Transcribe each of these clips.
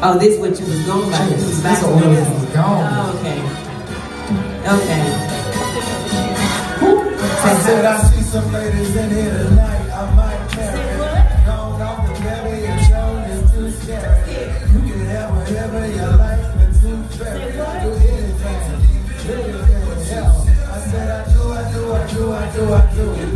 Oh, this is what you was going by. This was gone. Oh, okay. Okay. I said I see some ladies in here tonight. I might marry. Gone off the belly and shown is too scary. You can have whatever you like, but too fairy. Do anything. I said I do. I said I do. I do. I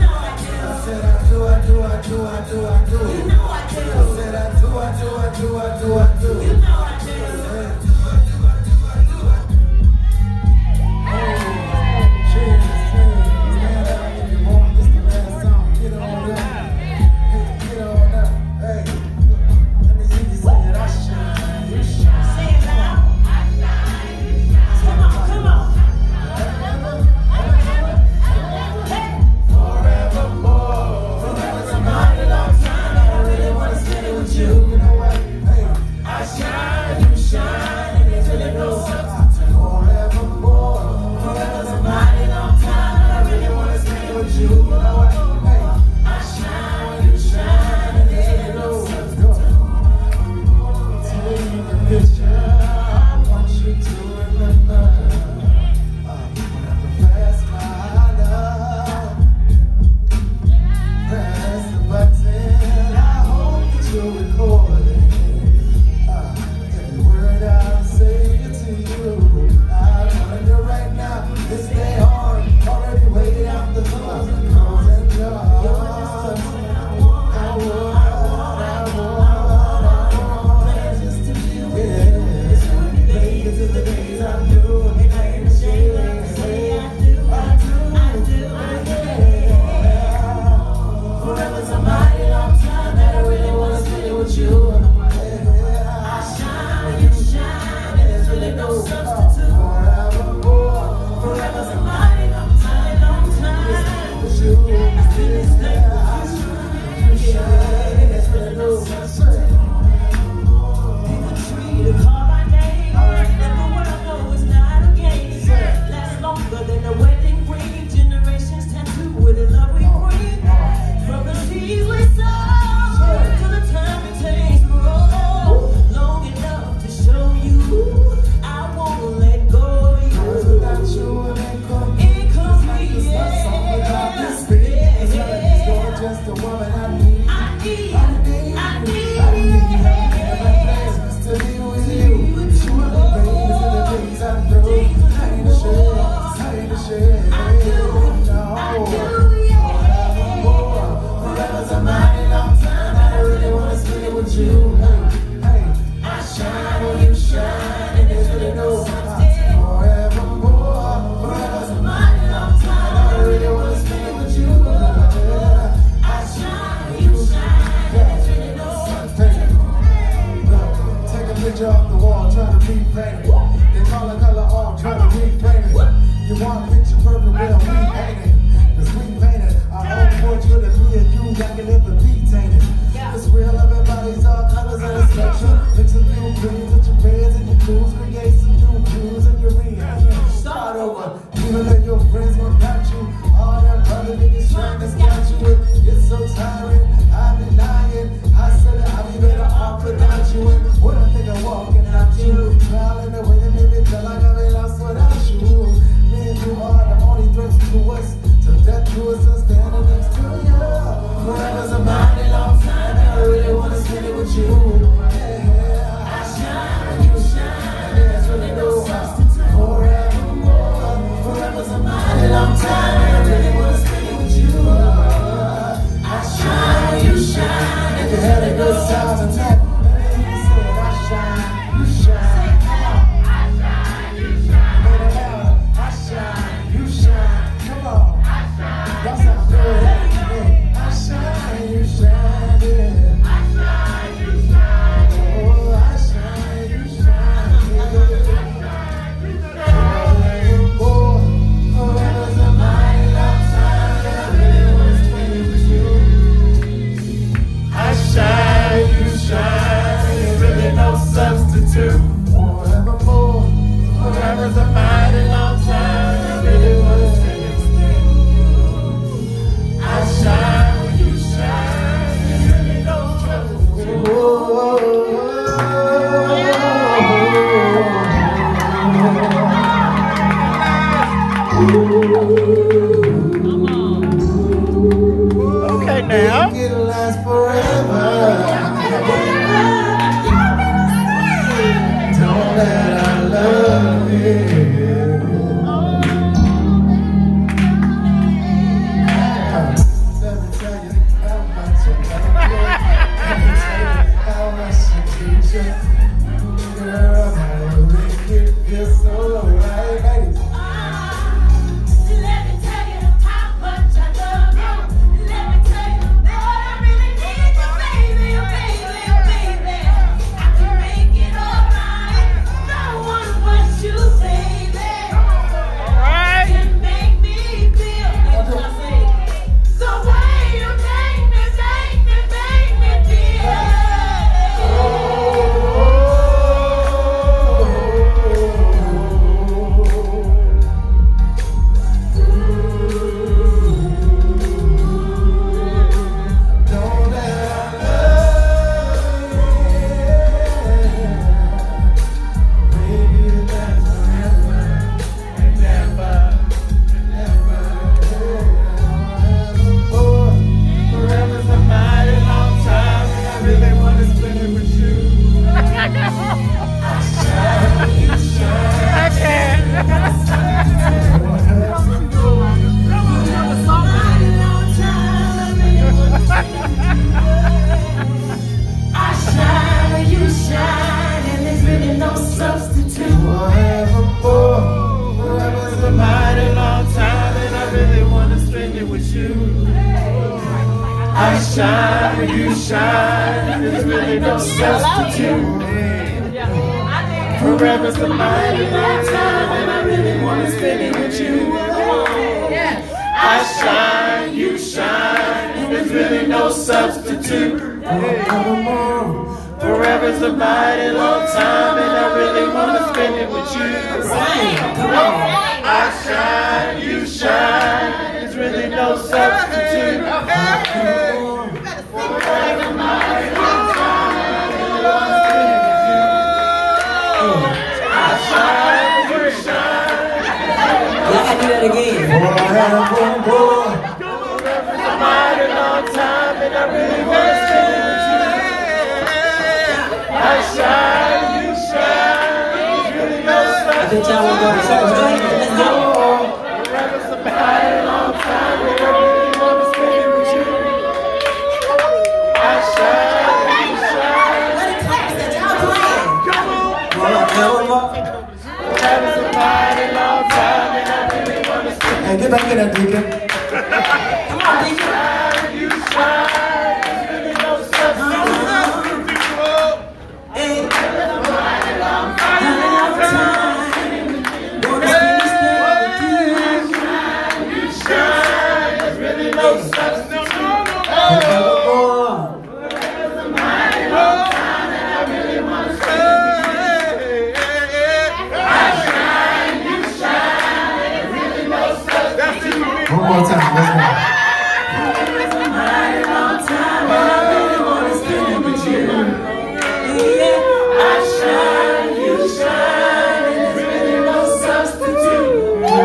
now. It'll last forever. Don't let our love end. Let me tell you how much I love you. How much I need you. Girl, I will make it feel so right. I shine, you shine, there's really no substitute. Forever's a mighty long time, and I really want to spend it with you. I shine, you shine, there's really no substitute. Forever's a mighty long time, and I really want to spend it with you. I shine, you shine. There's really no substitute. Forever my I shine, you shine. Y'all gotta do that again. Forever my mighty long time, and I really want to spend it with you. I shine, you shine. There's really no substitute. Get back in that deacon. Come on, deacon. You shine, there's really no substitute. You shine, there's really no substitute. One more time, one more time. It's a mighty long time, and I really want to spend it with you. I shine, you shine, and there's really no substitute. That's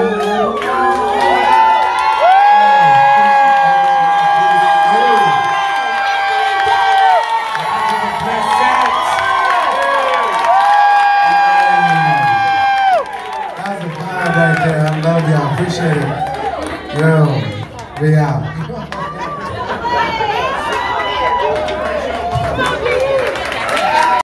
a vibe right there. I love y'all. Appreciate it. Yo, we out.